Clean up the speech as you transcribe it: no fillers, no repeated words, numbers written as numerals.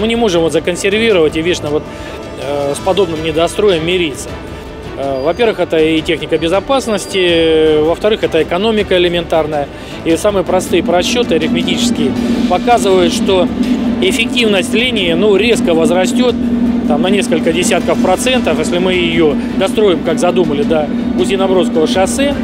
Мы не можем вот законсервировать и вечно вот с подобным недостроем мириться. Во-первых, это и техника безопасности, во-вторых, это экономика элементарная. И самые простые просчеты арифметические показывают, что эффективность линии резко возрастет на несколько десятков процентов, если мы ее достроим, как задумали, до Гусинобородского шоссе.